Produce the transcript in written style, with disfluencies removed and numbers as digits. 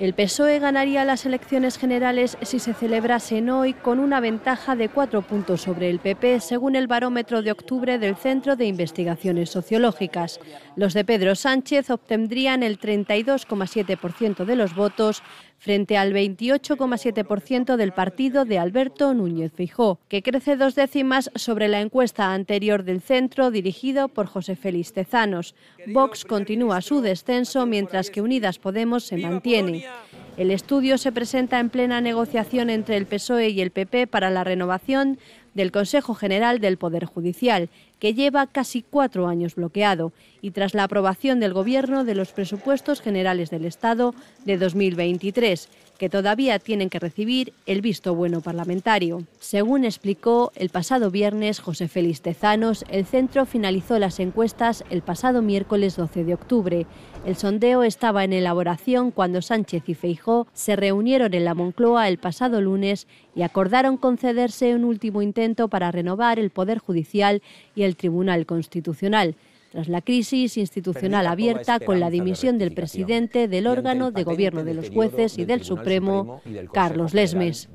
El PSOE ganaría las elecciones generales si se celebrasen hoy con una ventaja de 4 puntos sobre el PP, según el barómetro de octubre del Centro de Investigaciones Sociológicas. Los de Pedro Sánchez obtendrían el 32,7% de los votos frente al 28,7% del partido de Alberto Núñez Feijóo, que crece 2 décimas sobre la encuesta anterior del centro dirigido por José Félix Tezanos. Vox continúa su descenso mientras que Unidas Podemos se mantiene. El estudio se presenta en plena negociación entre el PSOE y el PP para la renovación del Consejo General del Poder Judicial, que lleva casi 4 años bloqueado, y tras la aprobación del Gobierno de los presupuestos generales del Estado de 2023, que todavía tienen que recibir el visto bueno parlamentario. Según explicó el pasado viernes José Félix Tezanos, el centro finalizó las encuestas el pasado miércoles 12 de octubre. El sondeo estaba en elaboración cuando Sánchez y Feijóo se reunieron en la Moncloa el pasado lunes y acordaron concederse un último intento para renovar el Poder Judicial y el Tribunal Constitucional, tras la crisis institucional abierta con la dimisión del presidente del órgano de gobierno de los jueces y del Supremo, Carlos Lesmes.